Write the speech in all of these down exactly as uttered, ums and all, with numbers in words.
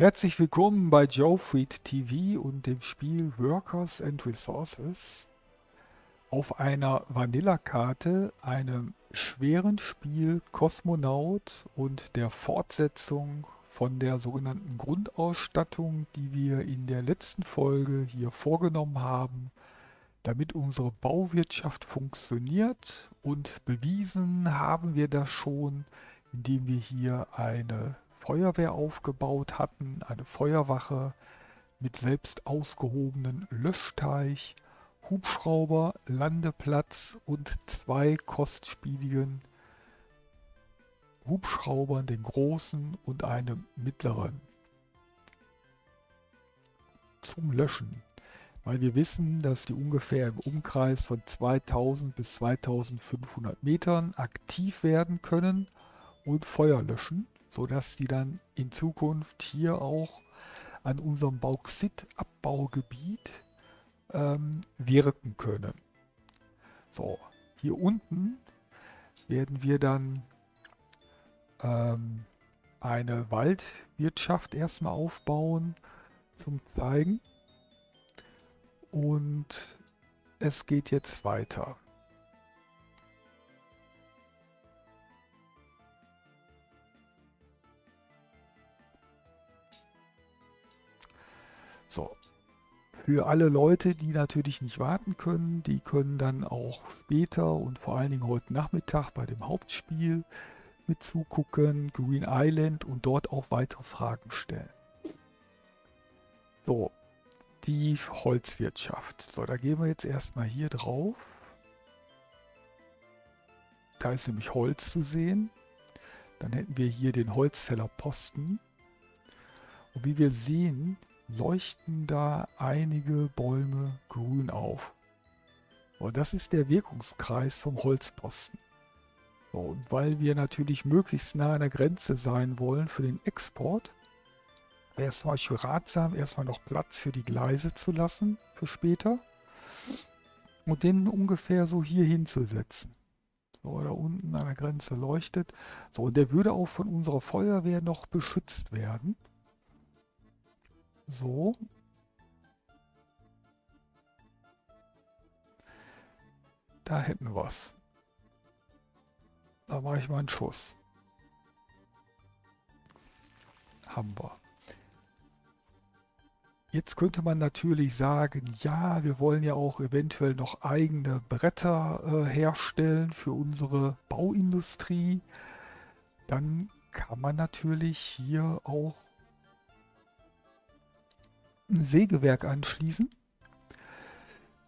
Herzlich willkommen bei JoeFriedTV und dem Spiel Workers and Resources. Auf einer Vanillakarte, einem schweren Spiel Kosmonaut und der Fortsetzung von der sogenannten Grundausstattung, die wir in der letzten Folge hier vorgenommen haben, damit unsere Bauwirtschaft funktioniert, und bewiesen haben wir das schon, indem wir hier eine Feuerwehr aufgebaut hatten, eine Feuerwache mit selbst ausgehobenen Löschteich, Hubschrauber, Landeplatz und zwei kostspieligen Hubschraubern, den großen und einem mittleren, zum Löschen. Weil wir wissen, dass die ungefähr im Umkreis von zweitausend bis zweitausendfünfhundert Metern aktiv werden können und Feuer löschen, sodass die dann in Zukunft hier auch an unserem Bauxitabbaugebiet ähm, wirken können. So, hier unten werden wir dann ähm, eine Waldwirtschaft erstmal aufbauen zum Zeigen. Und es geht jetzt weiter. So, für alle Leute, die natürlich nicht warten können, die können dann auch später und vor allen Dingen heute Nachmittag bei dem Hauptspiel mit zugucken, Green Island, und dort auch weitere Fragen stellen. So, die Holzwirtschaft. So, da gehen wir jetzt erstmal hier drauf. Da ist nämlich Holz zu sehen. Dann hätten wir hier den Holzfällerposten. Und wie wir sehen, leuchten da einige Bäume grün auf. Und das ist der Wirkungskreis vom Holzposten. So, und weil wir natürlich möglichst nah an der Grenze sein wollen für den Export, wäre es zum Beispiel ratsam, erstmal noch Platz für die Gleise zu lassen für später und den ungefähr so hier hinzusetzen. So, da unten an der Grenze leuchtet. So, und der würde auch von unserer Feuerwehr noch beschützt werden. So. Da hätten wir es. Da mache ich mal einen Schuss. Haben wir. Jetzt könnte man natürlich sagen, ja, wir wollen ja auch eventuell noch eigene Bretter äh, herstellen für unsere Bauindustrie. Dann kann man natürlich hier auch ein Sägewerk anschließen.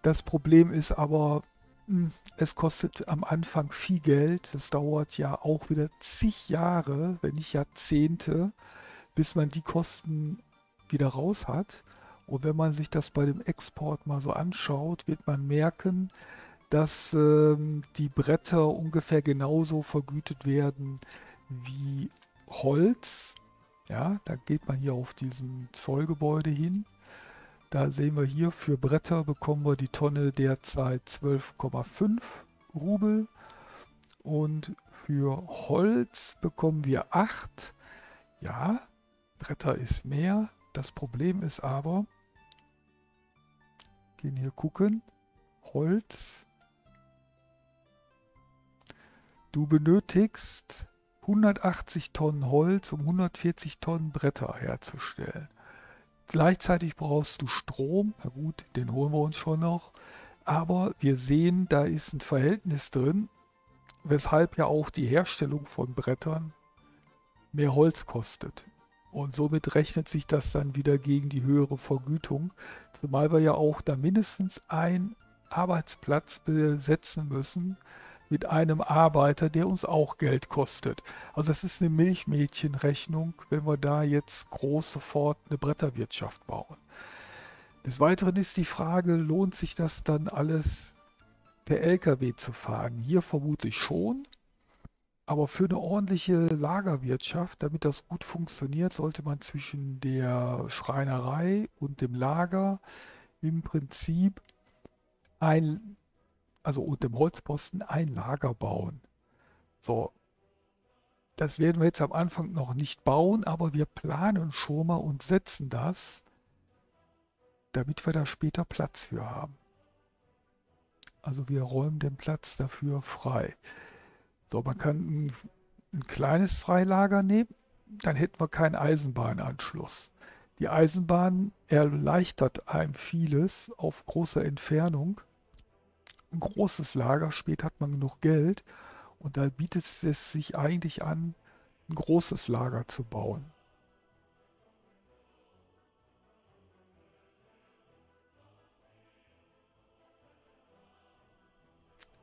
Das Problem ist aber, es kostet am Anfang viel Geld. Das dauert ja auch wieder zig Jahre, wenn nicht Jahrzehnte, bis man die Kosten wieder raus hat. Und wenn man sich das bei dem Export mal so anschaut, wird man merken, dass ähm, die Bretter ungefähr genauso vergütet werden wie Holz. Ja, da geht man hier auf diesem Zollgebäude hin. Da sehen wir hier, für Bretter bekommen wir die Tonne derzeit zwölf Komma fünf Rubel und für Holz bekommen wir acht. Ja, Bretter ist mehr. Das Problem ist aber, gehen hier gucken, Holz. Du benötigst hundertachtzig Tonnen Holz, um hundertvierzig Tonnen Bretter herzustellen. Gleichzeitig brauchst du Strom. Na gut, den holen wir uns schon noch. Aber wir sehen, da ist ein Verhältnis drin, weshalb ja auch die Herstellung von Brettern mehr Holz kostet. Und somit rechnet sich das dann wieder gegen die höhere Vergütung. Zumal wir ja auch da mindestens einen Arbeitsplatz besetzen müssen mit einem Arbeiter, der uns auch Geld kostet. Also das ist eine Milchmädchenrechnung, wenn wir da jetzt groß sofort eine Bretterwirtschaft bauen. Des Weiteren ist die Frage, lohnt sich das dann alles per L K W zu fahren? Hier vermutlich schon. Aber für eine ordentliche Lagerwirtschaft, damit das gut funktioniert, sollte man zwischen der Schreinerei und dem Lager im Prinzip ein, also und dem Holzposten ein Lager bauen. So, Das werden wir jetzt am Anfang noch nicht bauen, aber wir planen schon mal und setzen das, damit wir da später Platz für haben. Also wir räumen den Platz dafür frei. So, man kann ein, ein kleines Freilager nehmen, dann hätten wir keinen Eisenbahnanschluss. Die Eisenbahn erleichtert einem vieles auf großer Entfernung. Ein großes Lager, später hat man genug Geld. Und da bietet es sich eigentlich an, ein großes Lager zu bauen.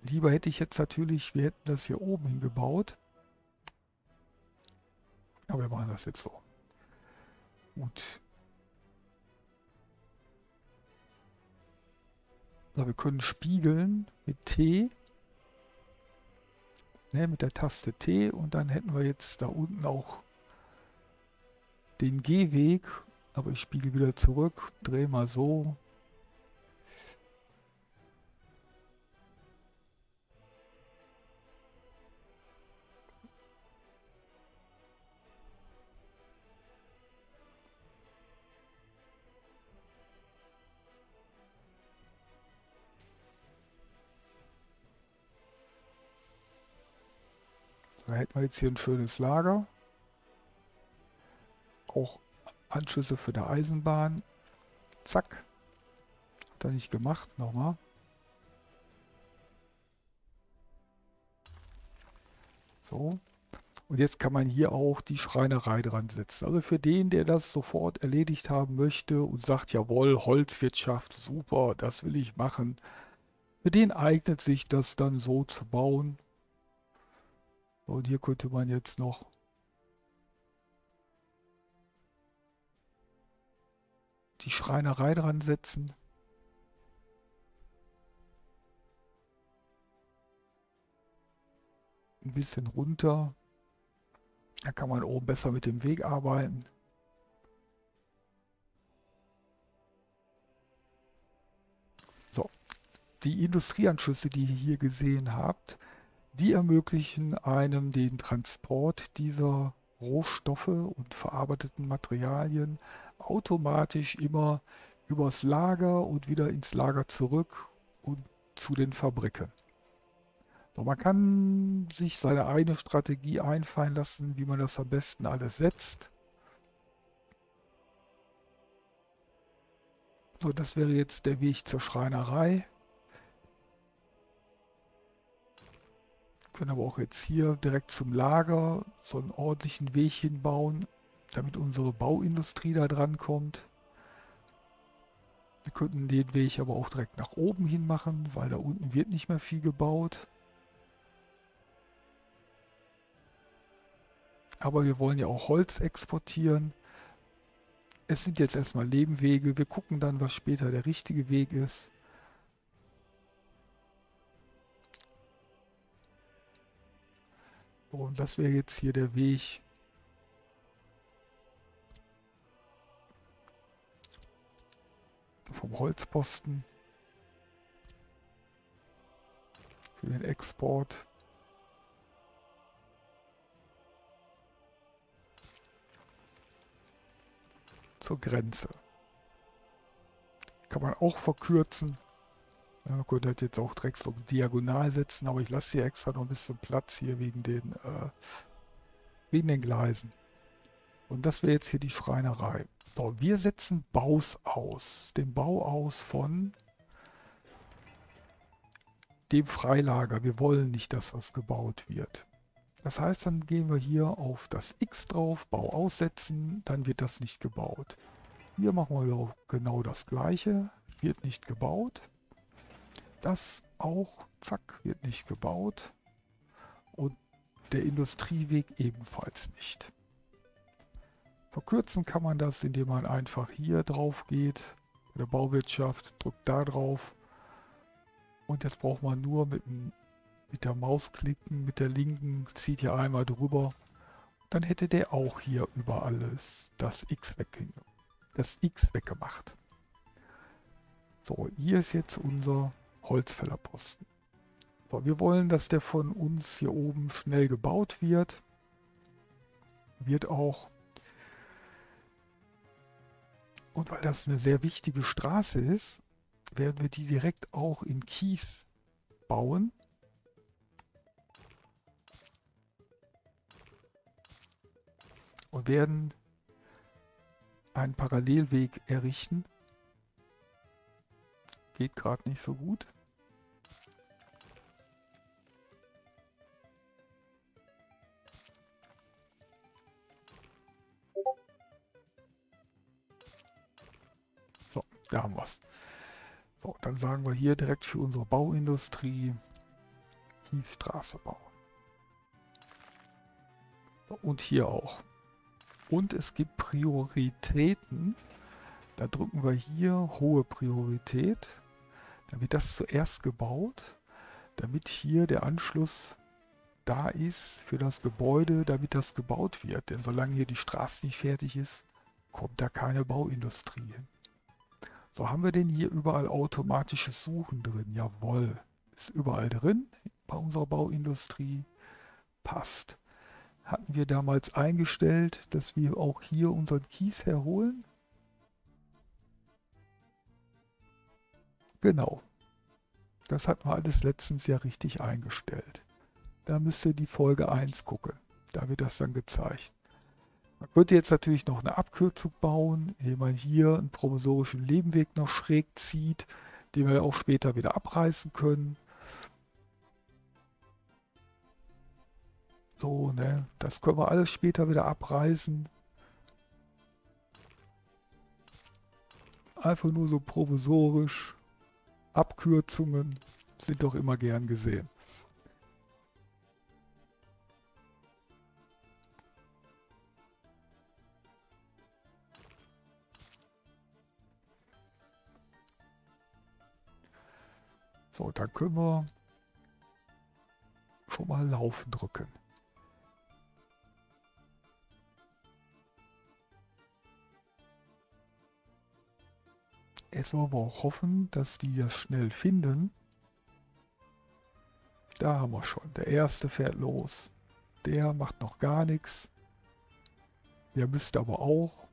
Lieber hätte ich jetzt natürlich, wir hätten das hier oben hingebaut. Aber wir machen das jetzt so. Gut. So, wir können spiegeln mit T. Ne, mit der Taste T, und dann hätten wir jetzt da unten auch den Gehweg, aber ich spiegel wieder zurück, drehe mal so. Da hätten wir jetzt hier ein schönes Lager, auch Anschlüsse für die Eisenbahn. Zack, hat er nicht gemacht, nochmal. So, und jetzt kann man hier auch die Schreinerei dran setzen. Also für den, der das sofort erledigt haben möchte und sagt, jawohl, Holzwirtschaft, super, das will ich machen. Für den eignet sich das dann so zu bauen. Und hier könnte man jetzt noch die Schreinerei dran setzen. Ein bisschen runter. Da kann man oben besser mit dem Weg arbeiten. So, die Industrieanschlüsse, die ihr hier gesehen habt, die ermöglichen einem den Transport dieser Rohstoffe und verarbeiteten Materialien automatisch immer übers Lager und wieder ins Lager zurück und zu den Fabriken. So, man kann sich seine eigene Strategie einfallen lassen, wie man das am besten alles setzt. So, das wäre jetzt der Weg zur Schreinerei. Können aber auch jetzt hier direkt zum Lager so einen ordentlichen Weg hinbauen, damit unsere Bauindustrie da dran kommt. Wir könnten den Weg aber auch direkt nach oben hin machen, weil da unten wird nicht mehr viel gebaut. Aber wir wollen ja auch Holz exportieren. Es sind jetzt erstmal Nebenwege. Wir gucken dann, was später der richtige Weg ist. Und das wäre jetzt hier der Weg vom Holzposten für den Export. Zur Grenze. Kann man auch verkürzen. Man könnte das jetzt auch direkt so diagonal setzen, aber ich lasse hier extra noch ein bisschen Platz hier wegen den, äh, wegen den Gleisen. Und das wäre jetzt hier die Schreinerei. So, wir setzen Baus aus. Den Bau aus von dem Freilager. Wir wollen nicht, dass das gebaut wird. Das heißt, dann gehen wir hier auf das X drauf, Bau aussetzen, dann wird das nicht gebaut. Hier machen wir genau das Gleiche, wird nicht gebaut. Das auch, zack, wird nicht gebaut und der Industrieweg ebenfalls nicht. Verkürzen kann man das, indem man einfach hier drauf geht, in der Bauwirtschaft, drückt da drauf und jetzt braucht man nur mit, dem, mit der Maus klicken, mit der linken, zieht hier einmal drüber. Dann hätte der auch hier über alles das X weg, das X weggemacht. So, hier ist jetzt unser Holzfällerposten. So, wir wollen, dass der von uns hier oben schnell gebaut wird. wird auch. Und weil das eine sehr wichtige Straße ist, werden wir die direkt auch in Kies bauen. Und werden einen Parallelweg errichten. Geht gerade nicht so gut. So, da haben wir es. So, dann sagen wir hier direkt für unsere Bauindustrie Kiesstraße bauen. Und hier auch. Und es gibt Prioritäten. Da drücken wir hier hohe Priorität. Dann wird das zuerst gebaut, damit hier der Anschluss da ist für das Gebäude, damit das gebaut wird. Denn solange hier die Straße nicht fertig ist, kommt da keine Bauindustrie hin. So, haben wir denn hier überall automatisches Suchen drin? Jawohl, ist überall drin bei unserer Bauindustrie. Passt. Hatten wir damals eingestellt, dass wir auch hier unseren Kies herholen? Genau. Das hatten wir alles letztens ja richtig eingestellt. Da müsst ihr die Folge eins gucken. Da wird das dann gezeigt. Man könnte jetzt natürlich noch eine Abkürzung bauen, indem man hier einen provisorischen Nebenweg noch schräg zieht, den wir auch später wieder abreißen können. So, ne? Das können wir alles später wieder abreißen. Einfach nur so provisorisch. Abkürzungen sind doch immer gern gesehen. So, dann können wir schon mal laufen drücken. Jetzt wollen wir auch hoffen, dass die das schnell finden. Da haben wir schon. Der erste fährt los. Der macht noch gar nichts. Der müsste aber auch.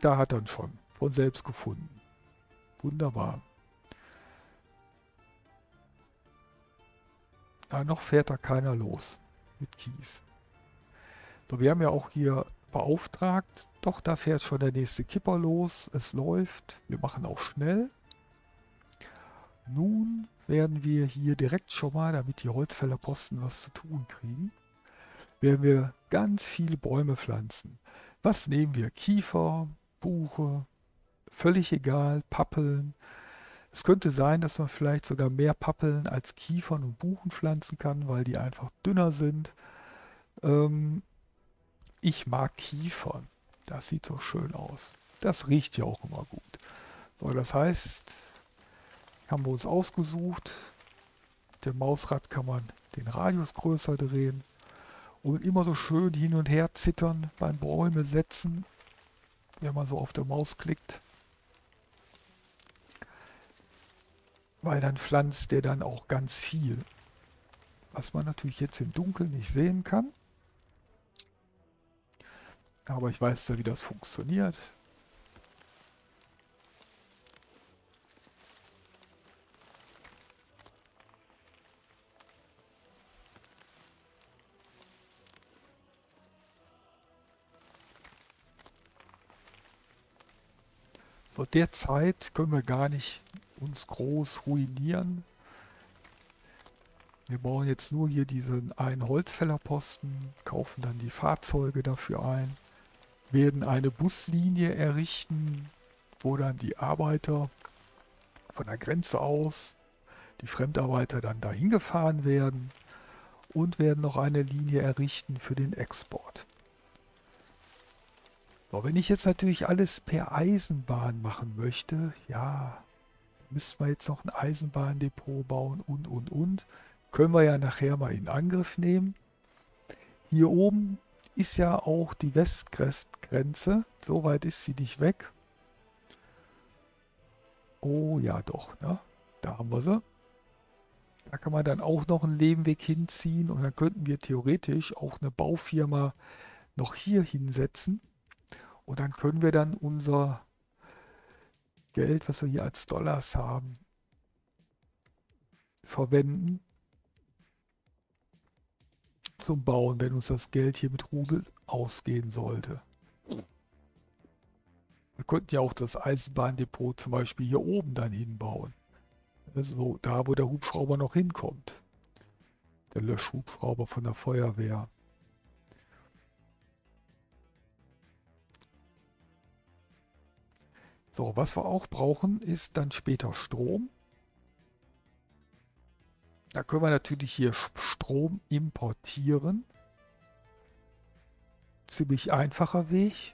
Da hat er schon von selbst gefunden. Wunderbar. Ah, noch fährt da keiner los mit Kies. So, wir haben ja auch hier beauftragt. Doch, da fährt schon der nächste Kipper los. Es läuft. Wir machen auch schnell. Nun werden wir hier direkt schon mal, damit die Holzfällerposten was zu tun kriegen, werden wir ganz viele Bäume pflanzen. Was nehmen wir? Kiefer, Buche, völlig egal, Pappeln. Es könnte sein, dass man vielleicht sogar mehr Pappeln als Kiefern und Buchen pflanzen kann, weil die einfach dünner sind. Ähm, ich mag Kiefern. Das sieht so schön aus. Das riecht ja auch immer gut. So, das heißt, haben wir uns ausgesucht. Mit dem Mausrad kann man den Radius größer drehen. Und immer so schön hin und her zittern beim Bäume setzen, wenn man so auf der Maus klickt. Weil dann pflanzt der dann auch ganz viel. Was man natürlich jetzt im Dunkeln nicht sehen kann. Aber ich weiß ja, wie das funktioniert. So, derzeit können wir gar nicht uns groß ruinieren. Wir bauen jetzt nur hier diesen einen Holzfällerposten, kaufen dann die Fahrzeuge dafür ein, werden eine Buslinie errichten, wo dann die Arbeiter von der Grenze aus, die Fremdarbeiter dann dahin gefahren werden und werden noch eine Linie errichten für den Export. So, wenn ich jetzt natürlich alles per Eisenbahn machen möchte, ja, müssen wir jetzt noch ein Eisenbahndepot bauen und, und, und. Können wir ja nachher mal in Angriff nehmen. Hier oben ist ja auch die Westgrenze. So weit ist sie nicht weg. Oh ja, doch. Ne? Da haben wir sie. Da kann man dann auch noch einen Nebenweg hinziehen und dann könnten wir theoretisch auch eine Baufirma noch hier hinsetzen. Und dann können wir dann unser Geld, was wir hier als Dollars haben, verwenden zum Bauen, wenn uns das Geld hier mit Rubel ausgehen sollte. Wir könnten ja auch das Eisenbahndepot zum Beispiel hier oben dann hinbauen. Also da, wo der Hubschrauber noch hinkommt. Der Löschhubschrauber von der Feuerwehr. So, was wir auch brauchen, ist dann später Strom. Da können wir natürlich hier Strom importieren. Ziemlich einfacher Weg.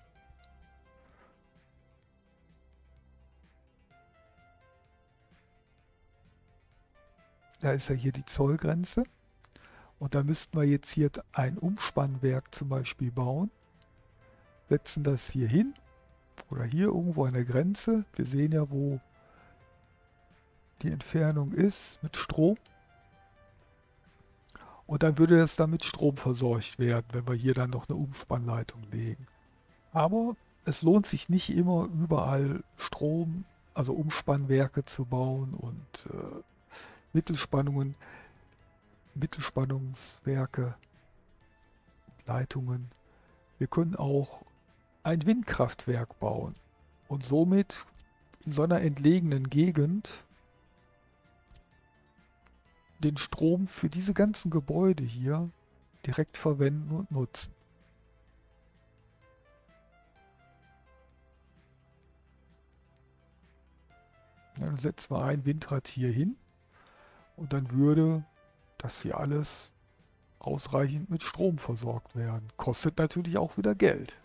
Da ist ja hier die Zollgrenze. Und da müssten wir jetzt hier ein Umspannwerk zum Beispiel bauen. Setzen das hier hin. Oder hier irgendwo an der Grenze. Wir sehen ja, wo die Entfernung ist mit Strom. Und dann würde das dann mit Strom versorgt werden, wenn wir hier dann noch eine Umspannleitung legen. Aber es lohnt sich nicht immer, überall Strom, also Umspannwerke zu bauen und äh, Mittelspannungen, Mittelspannungswerke, Leitungen. Wir können auch ein Windkraftwerk bauen und somit in so einer entlegenen Gegend den Strom für diese ganzen Gebäude hier direkt verwenden und nutzen. Dann setzen wir ein Windrad hier hin und dann würde das hier alles ausreichend mit Strom versorgt werden. Kostet natürlich auch wieder Geld.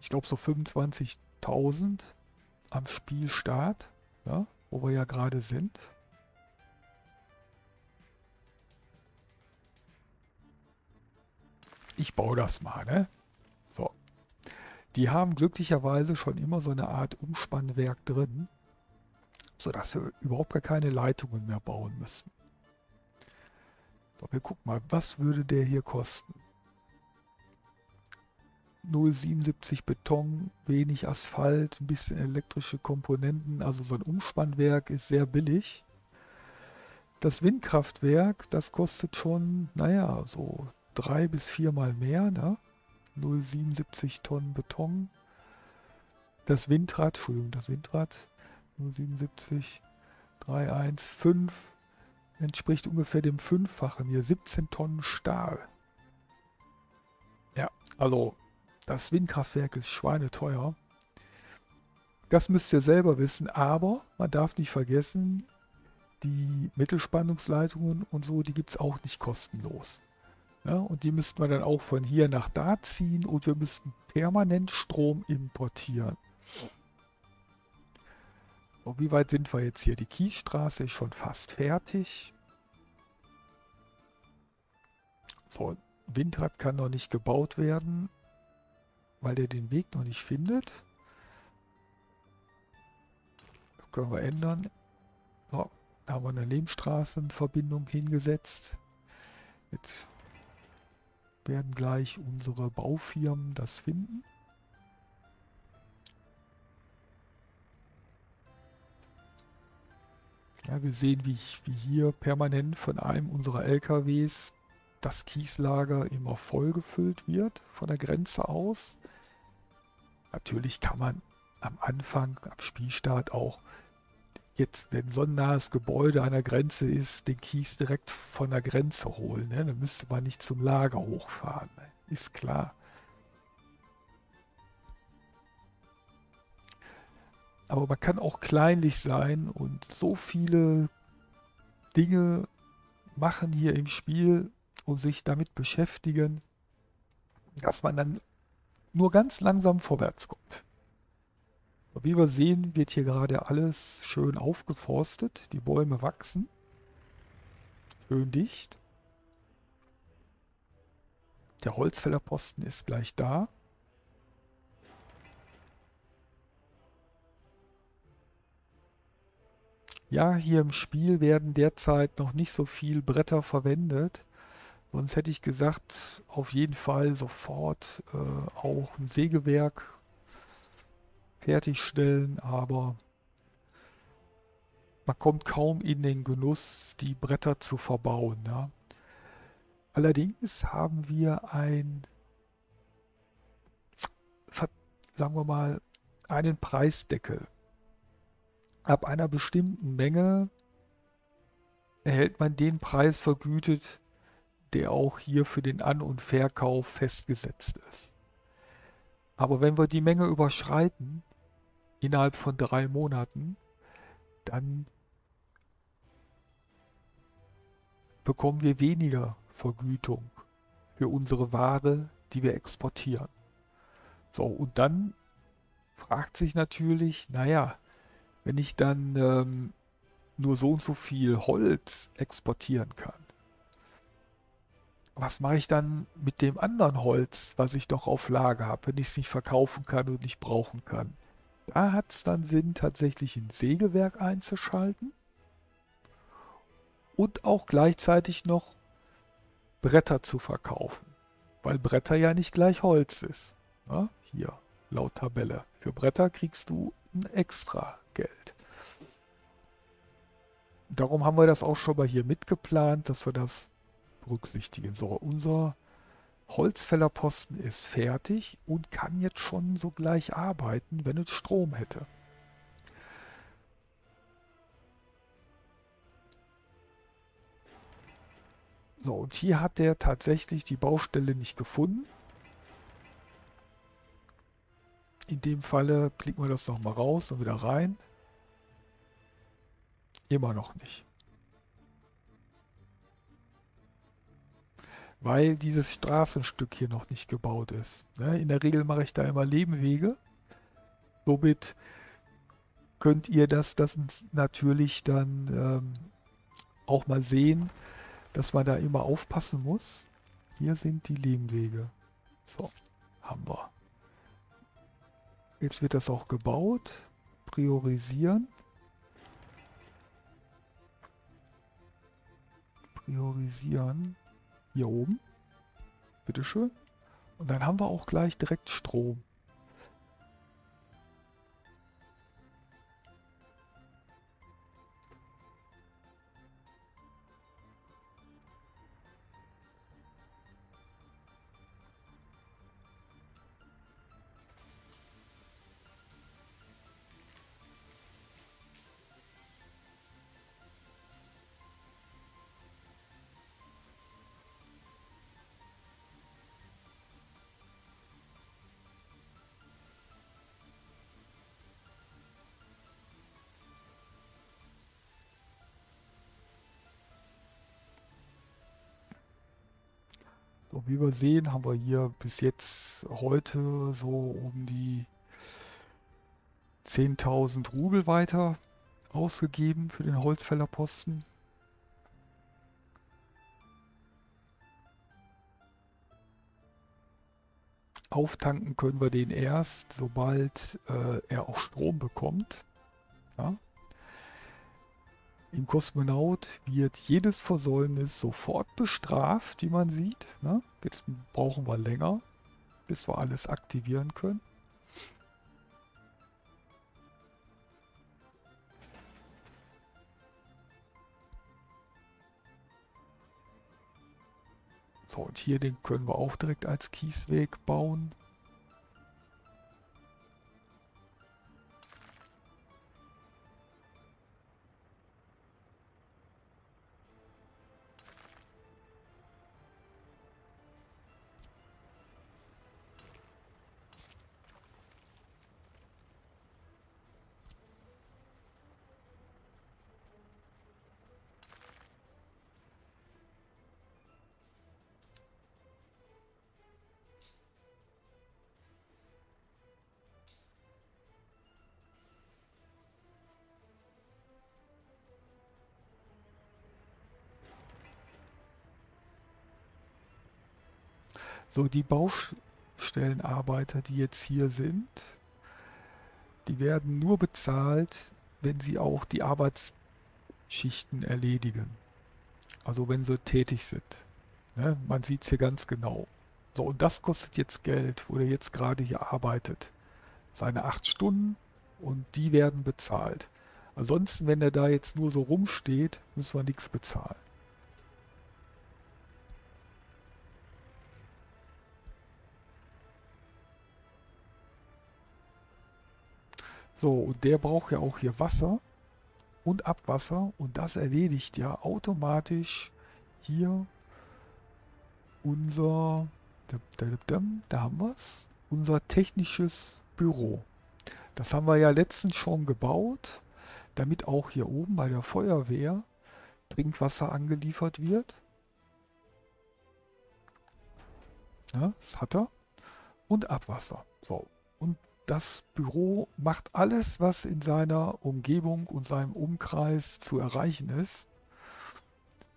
Ich glaube so fünfundzwanzigtausend am Spielstart, ja, wo wir ja gerade sind. Ich baue das mal, ne? So. Die haben glücklicherweise schon immer so eine Art Umspannwerk drin, sodass wir überhaupt gar keine Leitungen mehr bauen müssen. So, wir gucken mal, was würde der hier kosten? null Komma siebenundsiebzig Beton, wenig Asphalt, ein bisschen elektrische Komponenten, also so ein Umspannwerk ist sehr billig. Das Windkraftwerk, das kostet schon, naja, so drei bis viermal mehr, ne? null Komma siebenundsiebzig Tonnen Beton. Das Windrad, Entschuldigung, das Windrad, null Komma siebenundsiebzig, drei Komma fünfzehn, entspricht ungefähr dem Fünffachen hier, siebzehn Tonnen Stahl. Ja, also das Windkraftwerk ist schweineteuer. Das müsst ihr selber wissen, aber man darf nicht vergessen, die Mittelspannungsleitungen und so, die gibt es auch nicht kostenlos. Ja, und die müssten wir dann auch von hier nach da ziehen und wir müssten permanent Strom importieren. Und wie weit sind wir jetzt hier? Die Kiesstraße ist schon fast fertig. So, ein Windrad kann noch nicht gebaut werden, weil der den Weg noch nicht findet. Das können wir ändern. So, da haben wir eine Lehmstraßenverbindung hingesetzt. Jetzt werden gleich unsere Baufirmen das finden. Ja, wir sehen, wie, ich, wie hier permanent von einem unserer L K Ws das Kieslager immer voll gefüllt wird, von der Grenze aus. Natürlich kann man am Anfang, am Spielstart auch, jetzt, wenn so ein nahes Gebäude an der Grenze ist, den Kies direkt von der Grenze holen. Ne? Dann müsste man nicht zum Lager hochfahren. Ne? Ist klar. Aber man kann auch kleinlich sein und so viele Dinge machen hier im Spiel und sich damit beschäftigen, dass man dann nur ganz langsam vorwärts kommt. Wie wir sehen, wird hier gerade alles schön aufgeforstet. Die Bäume wachsen. Schön dicht. Der Holzfällerposten ist gleich da. Ja, hier im Spiel werden derzeit noch nicht so viel Bretter verwendet. Sonst hätte ich gesagt, auf jeden Fall sofort äh, auch ein Sägewerk fertigstellen, aber man kommt kaum in den Genuss, die Bretter zu verbauen. Ja. Allerdings haben wir ein, sagen wir mal, einen Preisdeckel. Ab einer bestimmten Menge erhält man den Preis vergütet, der auch hier für den An- und Verkauf festgesetzt ist. Aber wenn wir die Menge überschreiten, innerhalb von drei Monaten, dann bekommen wir weniger Vergütung für unsere Ware, die wir exportieren. So, und dann fragt sich natürlich, naja, wenn ich dann ähm, nur so und so viel Holz exportieren kann, was mache ich dann mit dem anderen Holz, was ich doch auf Lager habe, wenn ich es nicht verkaufen kann und nicht brauchen kann? Da hat es dann Sinn, tatsächlich ein Sägewerk einzuschalten und auch gleichzeitig noch Bretter zu verkaufen, weil Bretter ja nicht gleich Holz ist. Ja, hier, laut Tabelle. Für Bretter kriegst du ein extra Geld. Darum haben wir das auch schon mal hier mitgeplant, dass wir das berücksichtigen. So, unser Holzfällerposten ist fertig und kann jetzt schon so gleich arbeiten, wenn es Strom hätte. So, und hier hat der tatsächlich die Baustelle nicht gefunden. In dem Falle klicken wir das nochmal raus und wieder rein. Immer noch nicht. Weil dieses Straßenstück hier noch nicht gebaut ist. In der Regel mache ich da immer Nebenwege. Somit könnt ihr das, das natürlich dann ähm, auch mal sehen, dass man da immer aufpassen muss. Hier sind die Nebenwege. So, haben wir. Jetzt wird das auch gebaut. Priorisieren. Priorisieren. Hier oben. Bitteschön. Und dann haben wir auch gleich direkt Strom. Und wie wir sehen, haben wir hier bis jetzt heute so um die zehntausend Rubel weiter ausgegeben für den Holzfällerposten. Auftanken können wir den erst, sobald äh, er auch Strom bekommt. Ja? Im Kosmonaut wird jedes Versäumnis sofort bestraft, wie man sieht. Ne? Jetzt brauchen wir länger, bis wir alles aktivieren können. So, und hier den können wir auch direkt als Kiesweg bauen. So, die Baustellenarbeiter, die jetzt hier sind, die werden nur bezahlt, wenn sie auch die Arbeits Schichten erledigen. Also wenn sie tätig sind. Ne? Man sieht es hier ganz genau. So, und das kostet jetzt Geld, wo der jetzt gerade hier arbeitet. Seine acht Stunden und die werden bezahlt. Ansonsten, wenn er da jetzt nur so rumsteht, müssen wir nichts bezahlen. So, und der braucht ja auch hier Wasser und Abwasser und das erledigt ja automatisch hier unser, da haben wir es, unser technisches Büro. Das haben wir ja letztens schon gebaut, damit auch hier oben bei der Feuerwehr Trinkwasser angeliefert wird. Ja, das hat er. Und Abwasser. So, und das Büro macht alles, was in seiner Umgebung und seinem Umkreis zu erreichen ist.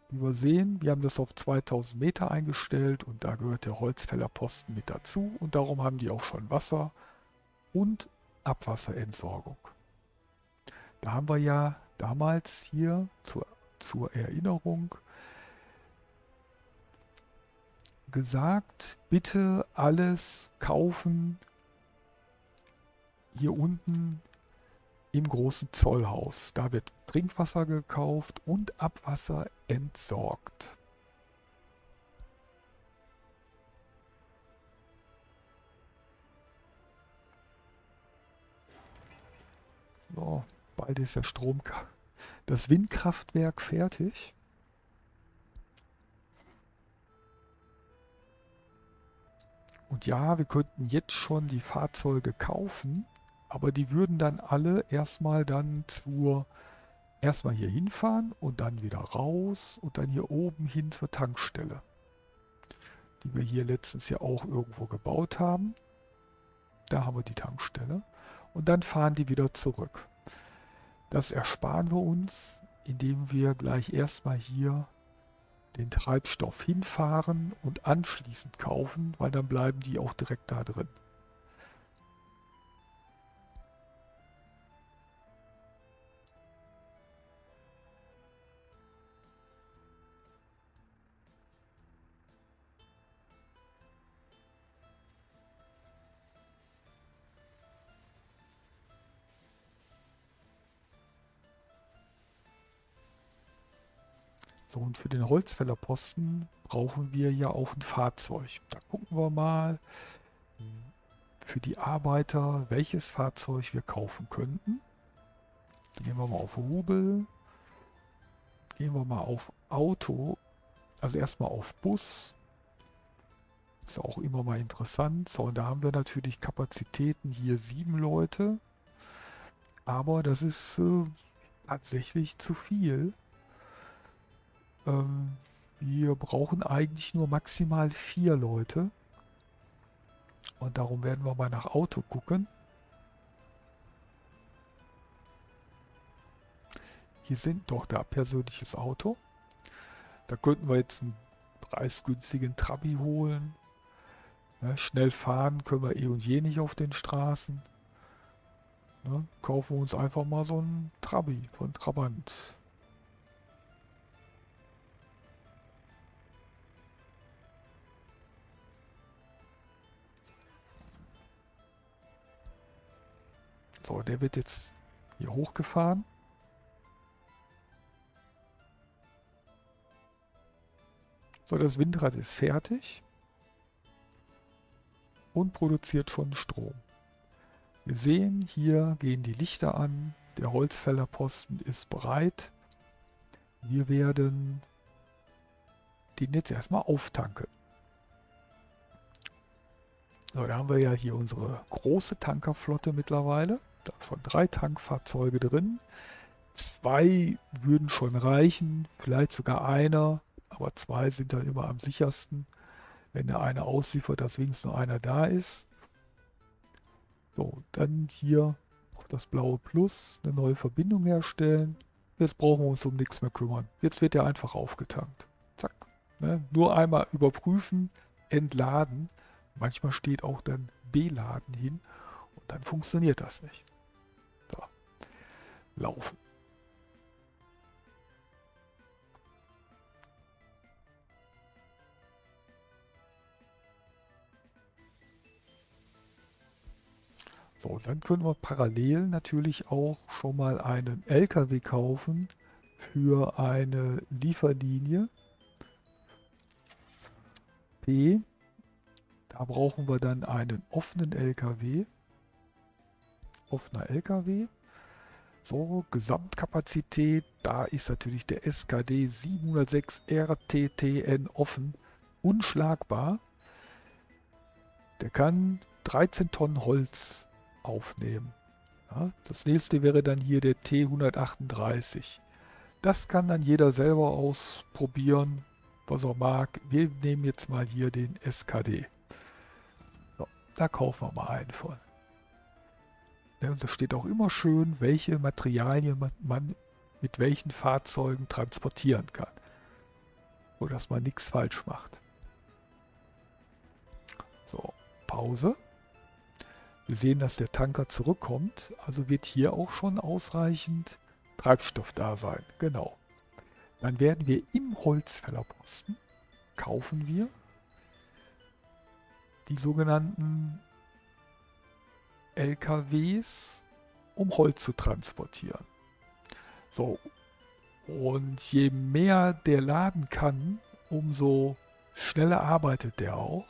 Wie wir sehen, wir haben das auf zweitausend Meter eingestellt und da gehört der Holzfällerposten mit dazu. Und darum haben die auch schon Wasser und Abwasserentsorgung. Da haben wir ja damals hier zur, zur Erinnerung gesagt, bitte alles kaufen, hier unten im großen Zollhaus. Da wird Trinkwasser gekauft und Abwasser entsorgt. So, bald ist der Strom, das Windkraftwerk fertig. Und ja, wir könnten jetzt schon die Fahrzeuge kaufen. Aber die würden dann alle erstmal dann zur, erstmal hier hinfahren und dann wieder raus und dann hier oben hin zur Tankstelle. Die wir hier letztens ja auch irgendwo gebaut haben. Da haben wir die Tankstelle. Und dann fahren die wieder zurück. Das ersparen wir uns, indem wir gleich erstmal hier den Treibstoff hinfahren und anschließend kaufen, weil dann bleiben die auch direkt da drin. So, und für den Holzfällerposten brauchen wir ja auch ein Fahrzeug. Da gucken wir mal für die Arbeiter, welches Fahrzeug wir kaufen könnten. Gehen wir mal auf Rubel. Gehen wir mal auf Auto. Also erstmal auf Bus. Ist auch immer mal interessant. So, und da haben wir natürlich Kapazitäten hier sieben Leute. Aber das ist äh, tatsächlich zu viel. Wir brauchen eigentlich nur maximal vier Leute. Und darum werden wir mal nach Auto gucken. Hier sind doch da persönliches Auto. Da könnten wir jetzt einen preisgünstigen Trabi holen. Ja, schnell fahren können wir eh und je nicht auf den Straßen. Ja, kaufen wir uns einfach mal so einen Trabi, so einen Trabant. So, der wird jetzt hier hochgefahren. So, das Windrad ist fertig und produziert schon Strom. Wir sehen, hier gehen die Lichter an, der Holzfällerposten ist bereit. Wir werden den jetzt erstmal auftanken. So, da haben wir ja hier unsere große Tankerflotte mittlerweile. Da schon drei Tankfahrzeuge drin. Zwei würden schon reichen, vielleicht sogar einer, aber zwei sind dann immer am sichersten, wenn der eine ausliefert, dass wenigstens nur einer da ist. So, dann hier auf das blaue Plus eine neue Verbindung herstellen. Jetzt brauchen wir uns um nichts mehr kümmern. Jetzt wird er einfach aufgetankt. Zack. Ne? Nur einmal überprüfen, entladen. Manchmal steht auch dann beladen hin. Dann funktioniert das nicht. Da. Laufen. So, und dann können wir parallel natürlich auch schon mal einen L K W kaufen für eine Lieferlinie. P. Da brauchen wir dann einen offenen L K W. Offener L K W. So, Gesamtkapazität. Da ist natürlich der S K D sieben null sechs R T T N offen. Unschlagbar. Der kann dreizehn Tonnen Holz aufnehmen. Ja, das nächste wäre dann hier der T hundertachtunddreißig. Das kann dann jeder selber ausprobieren, was er mag. Wir nehmen jetzt mal hier den S K D. So, da kaufen wir mal einen von. Ja, und da steht auch immer schön, welche Materialien man mit welchen Fahrzeugen transportieren kann. So, dass man nichts falsch macht. So, Pause. Wir sehen, dass der Tanker zurückkommt, also wird hier auch schon ausreichend Treibstoff da sein. Genau. Dann werden wir im Holzfällerposten, kaufen wir die sogenannten L K Ws, um Holz zu transportieren. So, und je mehr der laden kann, umso schneller arbeitet der auch.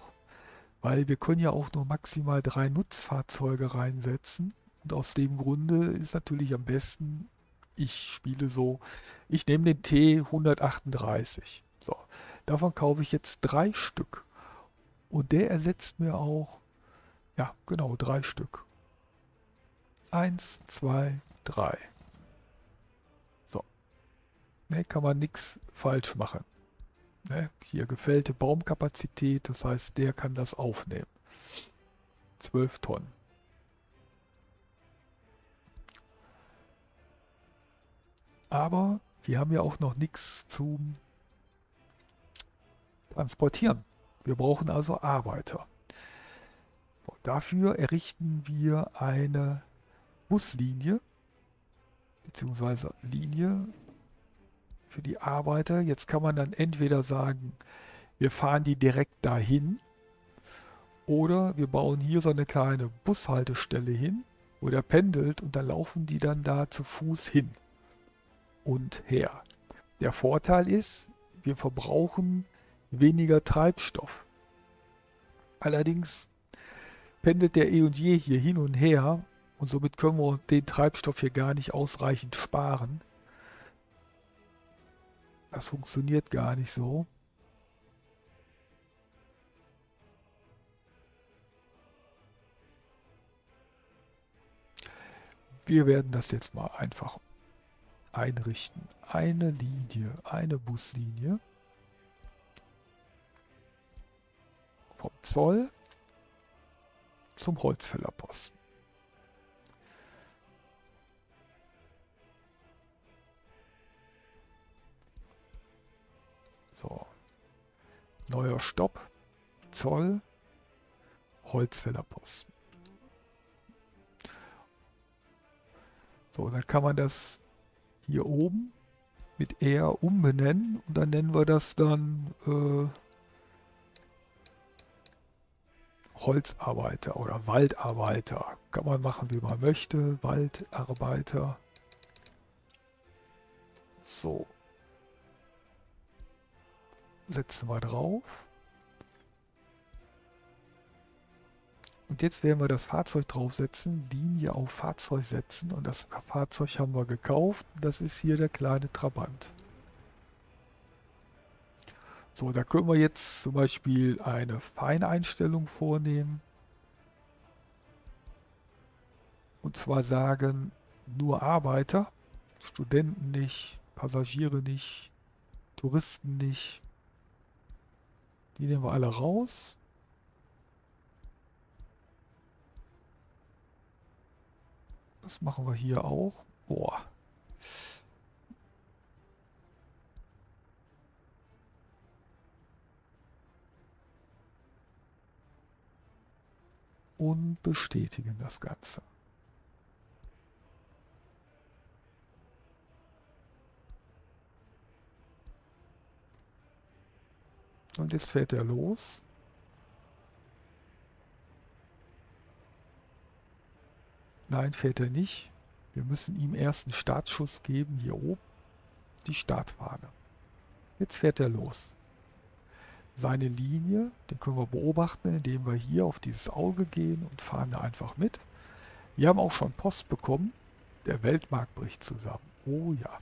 Weil wir können ja auch nur maximal drei Nutzfahrzeuge reinsetzen. Und aus dem Grunde ist natürlich am besten, ich spiele so, ich nehme den T hundertachtunddreißig. So, davon kaufe ich jetzt drei Stück. Und der ersetzt mir auch, ja genau, drei Stück. Eins, zwei, drei. So, ne, kann man nichts falsch machen. Hier gefällte Baumkapazität, das heißt, der kann das aufnehmen. zwölf Tonnen. Aber wir haben ja auch noch nichts zum Transportieren. Wir brauchen also Arbeiter. So, dafür errichten wir eine Buslinie, beziehungsweise Linie für die Arbeiter. Jetzt kann man dann entweder sagen, wir fahren die direkt dahin, oder wir bauen hier so eine kleine Bushaltestelle hin, wo der pendelt, und dann laufen die dann da zu Fuß hin und her. Der Vorteil ist, wir verbrauchen weniger Treibstoff. Allerdings pendelt der eh und je hier hin und her, und somit können wir den Treibstoff hier gar nicht ausreichend sparen. Das funktioniert gar nicht so. Wir werden das jetzt mal einfach einrichten. Eine Linie, eine Buslinie. Vom Zoll zum Holzfällerposten. So, neuer Stopp, Zoll, Holzfällerposten. So, dann kann man das hier oben mit R umbenennen, und dann nennen wir das dann äh, Holzarbeiter oder Waldarbeiter. Kann man machen, wie man möchte, Waldarbeiter. So. Setzen wir drauf. Und jetzt werden wir das Fahrzeug draufsetzen, Linie auf Fahrzeug setzen, und das Fahrzeug haben wir gekauft. Das ist hier der kleine Trabant. So, da können wir jetzt zum Beispiel eine Feineinstellung vornehmen. Und zwar sagen, nur Arbeiter, Studenten nicht, Passagiere nicht, Touristen nicht. Die nehmen wir alle raus. Das machen wir hier auch. Boah. Und bestätigen das Ganze. Und jetzt fährt er los. Nein, fährt er nicht. Wir müssen ihm erst einen Startschuss geben, hier oben, die Startwaage. Jetzt fährt er los. Seine Linie, den können wir beobachten, indem wir hier auf dieses Auge gehen und fahren da einfach mit. Wir haben auch schon Post bekommen. Der Weltmarkt bricht zusammen. Oh ja.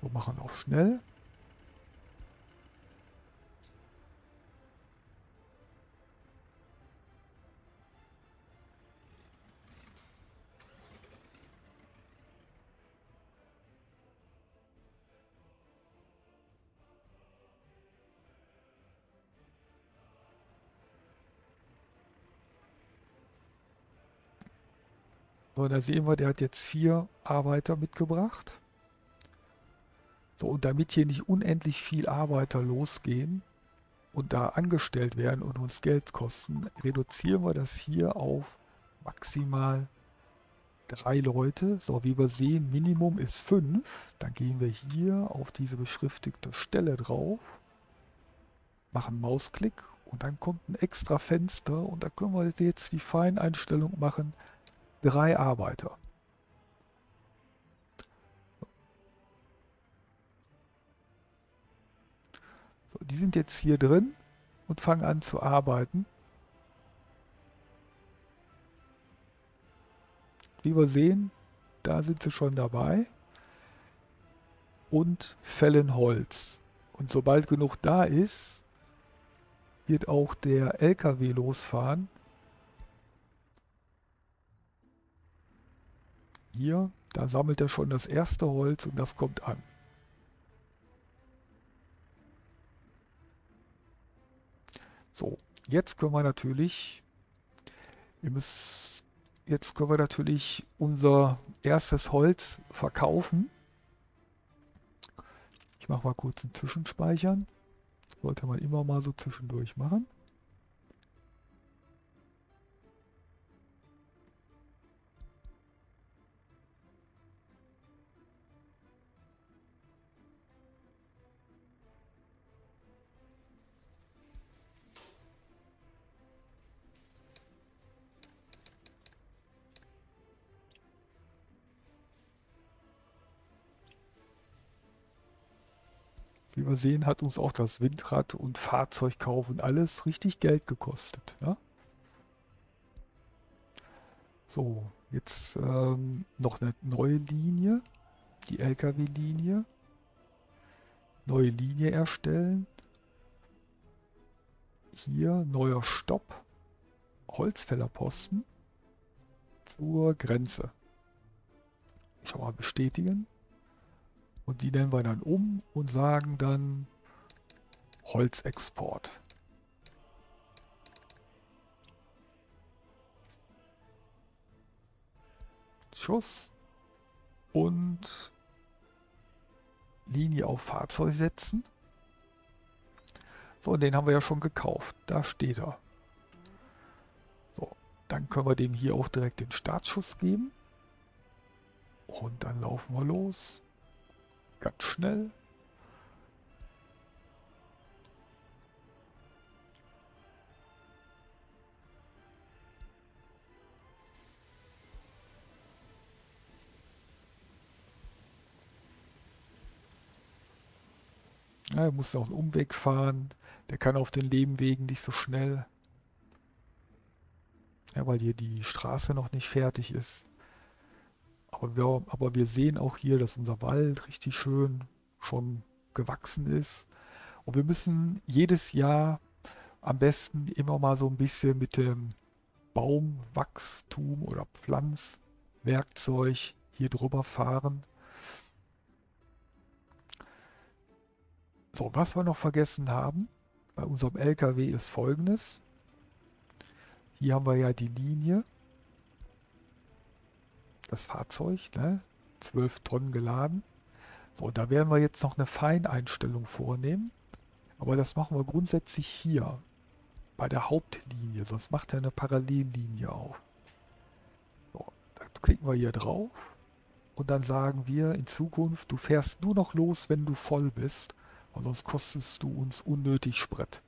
So, machen auf schnell. So, da sehen wir, der hat jetzt vier Arbeiter mitgebracht. So, und damit hier nicht unendlich viel Arbeiter losgehen und da angestellt werden und uns Geld kosten, reduzieren wir das hier auf maximal drei Leute. So, wie wir sehen, Minimum ist fünf. Dann gehen wir hier auf diese beschriftigte Stelle drauf, machen Mausklick und dann kommt ein extra Fenster und da können wir jetzt die Feineinstellung machen. Drei Arbeiter. So, die sind jetzt hier drin und fangen an zu arbeiten. Wie wir sehen, da sind sie schon dabei und fällen Holz. Und sobald genug da ist, wird auch der L K W losfahren. Hier, da sammelt er schon das erste Holz und das kommt an. So, jetzt können wir natürlich, wir müssen, jetzt können wir natürlich unser erstes Holz verkaufen. Ich mache mal kurz einen Zwischenspeichern. Das sollte man immer mal so zwischendurch machen. Wie wir sehen, hat uns auch das Windrad und Fahrzeugkauf und alles richtig Geld gekostet. Ja? So, jetzt ähm, noch eine neue Linie, die L K W-Linie. Neue Linie erstellen. Hier neuer Stopp, Holzfällerposten zur Grenze. Schon mal bestätigen. Und die nennen wir dann um und sagen dann Holzexport. Schuss und Linie auf Fahrzeug setzen. So, den haben wir ja schon gekauft. Da steht er. So, dann können wir dem hier auch direkt den Startschuss geben. Und dann laufen wir los. Ganz schnell. Ja, er muss noch einen Umweg fahren. Der kann auf den Nebenwegen nicht so schnell. Ja, weil hier die Straße noch nicht fertig ist. Aber wir, aber wir sehen auch hier, dass unser Wald richtig schön schon gewachsen ist. Und wir müssen jedes Jahr am besten immer mal so ein bisschen mit dem Baumwachstum oder Pflanzwerkzeug hier drüber fahren. So, was wir noch vergessen haben bei unserem L K W ist Folgendes. Hier haben wir ja die Linie. Das Fahrzeug, ne? zwölf Tonnen geladen. So, da werden wir jetzt noch eine Feineinstellung vornehmen. Aber das machen wir grundsätzlich hier, bei der Hauptlinie. Sonst macht er eine Parallellinie auf. So, dann klicken wir hier drauf. Und dann sagen wir in Zukunft, du fährst nur noch los, wenn du voll bist. Und sonst kostest du uns unnötig Sprit.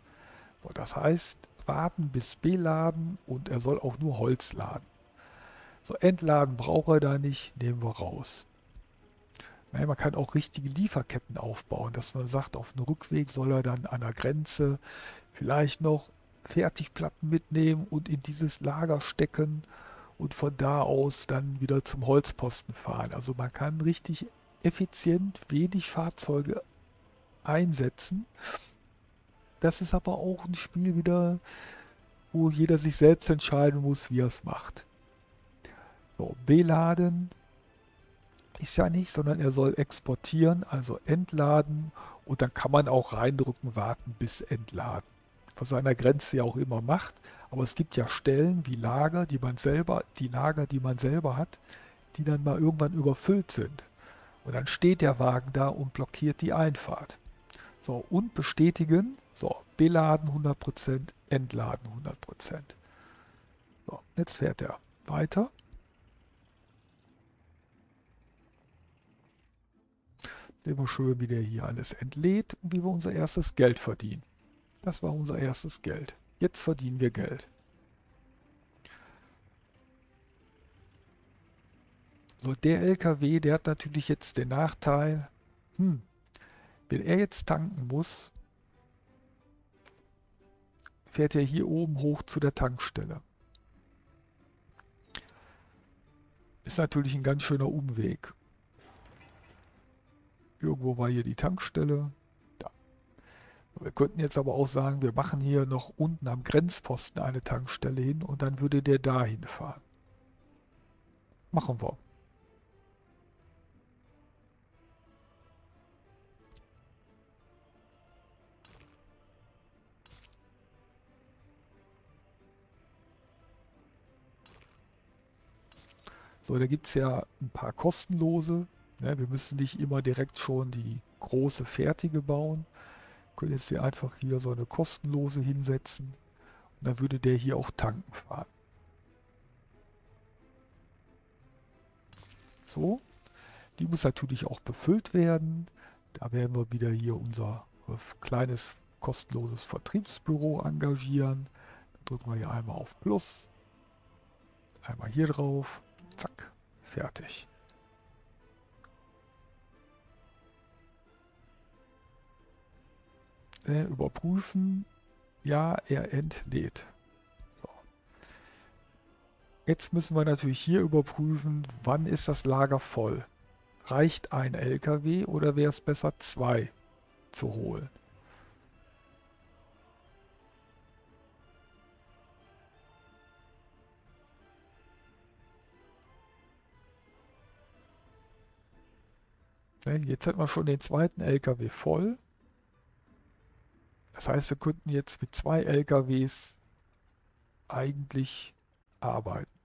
So, das heißt, warten bis beladen und er soll auch nur Holz laden. So, Endlagen braucht er da nicht, nehmen wir raus. Naja, man kann auch richtige Lieferketten aufbauen, dass man sagt, auf dem Rückweg soll er dann an der Grenze vielleicht noch Fertigplatten mitnehmen und in dieses Lager stecken und von da aus dann wieder zum Holzposten fahren. Also man kann richtig effizient wenig Fahrzeuge einsetzen. Das ist aber auch ein Spiel wieder, wo jeder sich selbst entscheiden muss, wie er es macht. So, beladen ist ja nicht, sondern er soll exportieren, also entladen, und dann kann man auch reindrücken, warten bis entladen. Was er an der Grenze ja auch immer macht, aber es gibt ja Stellen wie Lager, die man selber, die Lager, die man selber hat, die dann mal irgendwann überfüllt sind. Und dann steht der Wagen da und blockiert die Einfahrt. So, und bestätigen, so, beladen hundert Prozent, entladen hundert Prozent. So, jetzt fährt er weiter. Immer schön, wie der hier alles entlädt und wie wir unser erstes Geld verdienen. Das war unser erstes Geld. Jetzt verdienen wir Geld. So, der L K W, der hat natürlich jetzt den Nachteil, hm, wenn er jetzt tanken muss, fährt er hier oben hoch zu der Tankstelle. Ist natürlich ein ganz schöner Umweg. Irgendwo war hier die Tankstelle. Da. Wir könnten jetzt aber auch sagen, wir machen hier noch unten am Grenzposten eine Tankstelle hin und dann würde der dahin fahren. Machen wir. So, da gibt es ja ein paar kostenlose. Wir müssen nicht immer direkt schon die große fertige bauen. Wir können jetzt hier einfach hier so eine kostenlose hinsetzen. Und dann würde der hier auch tanken fahren. So, die muss natürlich auch befüllt werden. Da werden wir wieder hier unser kleines kostenloses Vertriebsbüro engagieren. Dann drücken wir hier einmal auf Plus. Einmal hier drauf. Zack, fertig. Überprüfen. Ja, er entlädt. So. Jetzt müssen wir natürlich hier überprüfen, wann ist das Lager voll. Reicht ein L K W oder wäre es besser, zwei zu holen? Jetzt hätten wir schon den zweiten L K W voll. Das heißt, wir könnten jetzt mit zwei L K Ws eigentlich arbeiten.